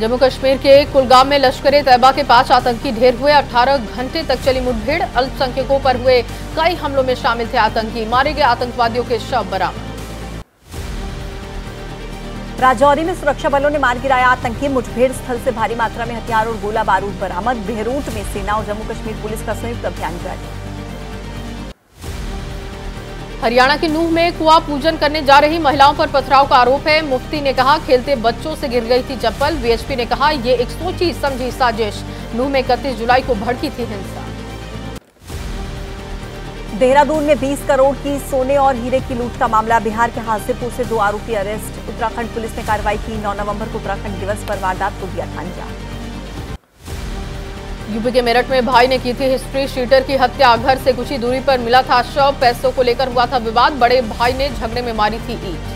जम्मू कश्मीर के कुलगाम में लश्कर-ए-तैयबा के 5 आतंकी ढेर हुए। 18 घंटे तक चली मुठभेड़। अल्पसंख्यकों पर हुए कई हमलों में शामिल थे आतंकी। मारे गए आतंकवादियों के शव बरामद। राजौरी में सुरक्षा बलों ने मार गिराया आतंकी। मुठभेड़ स्थल से भारी मात्रा में हथियार और गोला बारूद बरामद। बेरूट में सेना और जम्मू कश्मीर पुलिस का संयुक्त अभियान जारी। हरियाणा के नूह में कुआं पूजन करने जा रही महिलाओं पर पथराव का आरोप है। मुफ्ती ने कहा खेलते बच्चों से गिर गई थी चप्पल। वीएचपी ने कहा ये एक सोची समझी साजिश। नूह में 31 जुलाई को भड़की थी हिंसा। देहरादून में 20 करोड़ की सोने और हीरे की लूट का मामला। बिहार के हाजीपुर से 2 आरोपी अरेस्ट। उत्तराखंड पुलिस ने कार्रवाई की। 9 नवम्बर को उत्तराखंड दिवस पर वारदात को दिया अंजाम। यूपी के मेरठ में भाई ने की थी हिस्ट्री शीटर की हत्या। घर से कुछ ही दूरी पर मिला था शव। पैसों को लेकर हुआ था विवाद। बड़े भाई ने झगड़े में मारी थी ईंट।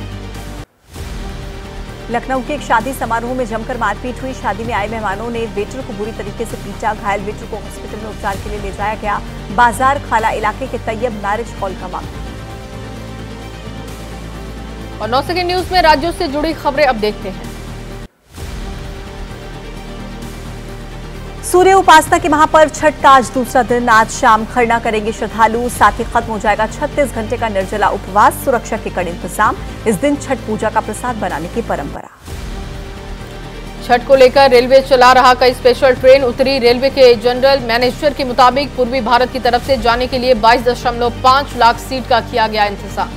लखनऊ के एक शादी समारोह में जमकर मारपीट हुई। शादी में आए मेहमानों ने वेटर को बुरी तरीके से पीटा। घायल वेटर को हॉस्पिटल में उपचार के लिए ले जाया गया। बाजार खाला इलाके के तैयब मैरिज हॉल का मामला। और 9 सेकंड न्यूज में राज्यों से जुड़ी खबरें अब देखते हैं। सूर्य उपासना के महापर्व छठ का आज दूसरा दिन। आज शाम खरना करेंगे श्रद्धालु। साथ ही खत्म हो जाएगा 36 घंटे का निर्जला उपवास। सुरक्षा के कड़े इंतजाम। इस दिन छठ पूजा का प्रसाद बनाने की परंपरा। छठ को लेकर रेलवे चला रहा कई स्पेशल ट्रेन। उत्तरी रेलवे के जनरल मैनेजर के मुताबिक पूर्वी भारत की तरफ से जाने के लिए 22.5 लाख सीट का किया गया इंतजाम।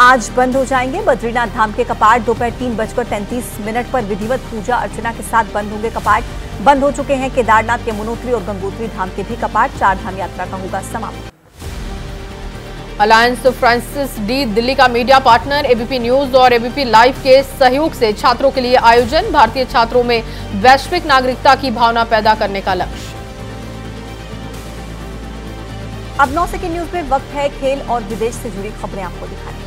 आज बंद हो जाएंगे बद्रीनाथ धाम के कपाट। दोपहर 3:33 पर विधिवत पूजा अर्चना के साथ बंद होंगे कपाट। बंद हो चुके हैं केदारनाथ के यमुनोत्री और गंगोत्री धाम के भी कपाट। 4 धाम यात्रा का होगा समापन। अलायंस फ्रांसिस डी दिल्ली का मीडिया पार्टनर एबीपी न्यूज और एबीपी लाइव के सहयोग से छात्रों के लिए आयोजन। भारतीय छात्रों में वैश्विक नागरिकता की भावना पैदा करने का लक्ष्य। अब 9 सेकंड न्यूज में वक्त है खेल और विदेश से जुड़ी खबरें आपको दिखाने।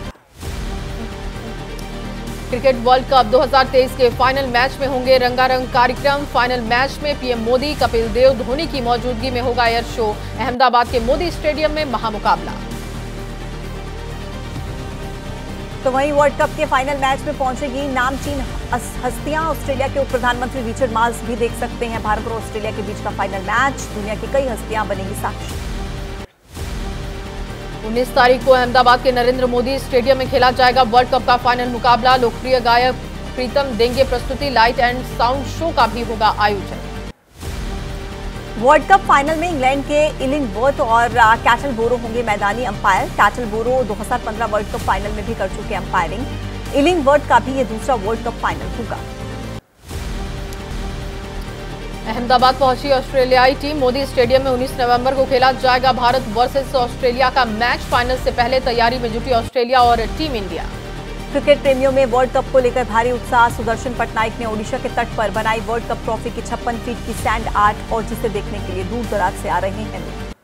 क्रिकेट वर्ल्ड कप 2023 के फाइनल मैच में होंगे रंगारंग कार्यक्रम। फाइनल मैच में पीएम मोदी, कपिल देव, धोनी की मौजूदगी में होगा एयर शो। अहमदाबाद के मोदी स्टेडियम में महामुकाबला। तो वहीं वर्ल्ड कप के फाइनल मैच में पहुंचेगी नामचीन हस्तियां। ऑस्ट्रेलिया के उप प्रधानमंत्री रिचर्ड मार्ल्स भी देख सकते हैं भारत और ऑस्ट्रेलिया के बीच का फाइनल मैच। दुनिया की कई हस्तियां बनेंगी साक्षी। 19 तारीख को अहमदाबाद के नरेंद्र मोदी स्टेडियम में खेला जाएगा वर्ल्ड कप का फाइनल मुकाबला। लोकप्रिय गायक प्रीतम देंगे प्रस्तुति। लाइट एंड साउंड शो का भी होगा आयोजन। वर्ल्ड कप फाइनल में इंग्लैंड के एलिंगवर्थ और कैचल बोरो होंगे मैदानी umpire. Kettleborough 2015 world cup final में भी कर चुके अंपायरिंग। एलिंगवर्थ का भी ये दूसरा वर्ल्ड कप फाइनल होगा। अहमदाबाद पहुंची ऑस्ट्रेलियाई टीम। मोदी स्टेडियम में 19 नवंबर को खेला जाएगा भारत वर्सेस ऑस्ट्रेलिया का मैच। फाइनल से पहले तैयारी में जुटी ऑस्ट्रेलिया और टीम इंडिया। क्रिकेट प्रेमियों में वर्ल्ड कप को लेकर भारी उत्साह। सुदर्शन पटनायक ने ओडिशा के तट पर बनाई वर्ल्ड कप ट्रॉफी की 56 फीट की सैंड आर्ट, और जिसे देखने के लिए दूर दराज से आ रहे हैं।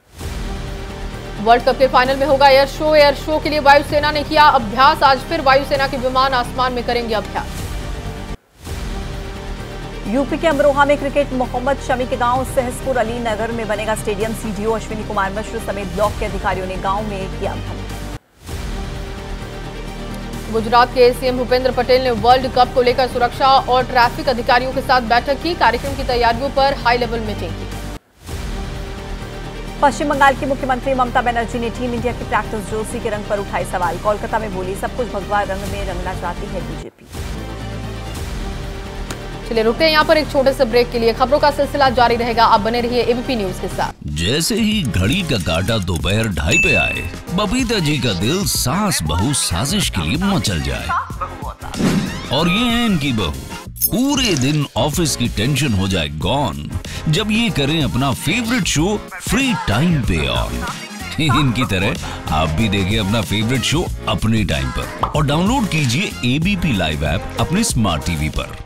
वर्ल्ड कप के फाइनल में होगा एयर शो। एयर शो के लिए वायुसेना ने किया अभ्यास। आज फिर वायुसेना के विमान आसमान में करेंगे अभ्यास। यूपी के अमरोहा में क्रिकेट मोहम्मद शमी के गांव सहसपुर अली नगर में बनेगा स्टेडियम। सीडीओ अश्विनी कुमार मिश्रा समेत ब्लॉक के अधिकारियों ने गांव में किया भ्रमण। गुजरात के सीएम भूपेंद्र पटेल ने वर्ल्ड कप को लेकर सुरक्षा और ट्रैफिक अधिकारियों के साथ बैठक की। कार्यक्रम की तैयारियों पर हाई लेवल मीटिंग की। पश्चिम बंगाल की मुख्यमंत्री ममता बनर्जी ने टीम इंडिया की प्रैक्टिस जर्सी के रंग पर उठाए सवाल। कोलकाता में बोली सब कुछ भगवा रंग में रंगना चाहती है बीजेपी। चलिए रुकते हैं यहाँ पर एक छोटे से ब्रेक के लिए। खबरों का सिलसिला जारी रहेगा। आप बने रहिए एबीपी न्यूज के साथ। जैसे ही घड़ी का काटा दोपहर 2:30 पे आए, बबीता जी का दिल सास बहू साजिश के लिए मचल जाए। और ये है इनकी बहू। पूरे दिन ऑफिस की टेंशन हो जाए गॉन जब ये करें अपना फेवरेट शो फ्री टाइम पे ऑन। इनकी तरह आप भी देखिए अपना फेवरेट शो अपने टाइम पर, और डाउनलोड कीजिए एबीपी लाइव ऐप अपने स्मार्ट टीवी पर।